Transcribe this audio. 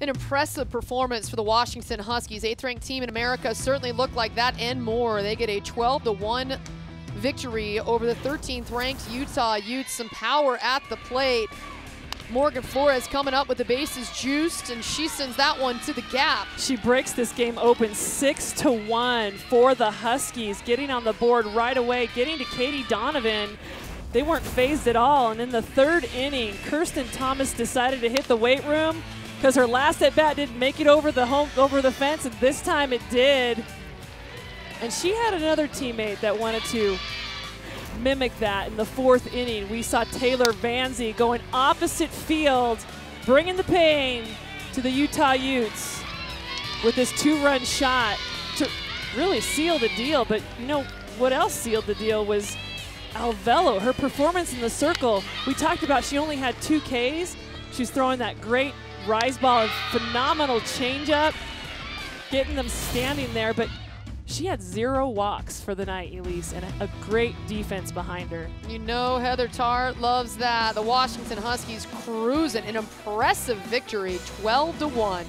An impressive performance for the Washington Huskies. 8th-ranked team in America certainly looked like that and more. They get a 12-1 victory over the 13th-ranked Utah Utes. Some power at the plate. Morganne Flores coming up with the bases juiced, and she sends that one to the gap. She breaks this game open 6-1 for the Huskies, getting on the board right away, getting to Katie Donovan. They weren't phased at all, and in the third inning, Kirsten Thomas decided to hit the weight room because her last at-bat didn't make it over the fence, and this time it did. And she had another teammate that wanted to mimic that. In the fourth inning, we saw Taylor Vansey going opposite field, bringing the pain to the Utah Utes with this two-run shot to really seal the deal. But you know what else sealed the deal was Alvelo, her performance in the circle. We talked about she only had 2 Ks. She's throwing that great rise ball, a phenomenal changeup, getting them standing there. But she had 0 walks for the night, Elise, and a great defense behind her. You know Heather Tarr loves that. The Washington Huskies cruising. An impressive victory, 12-1.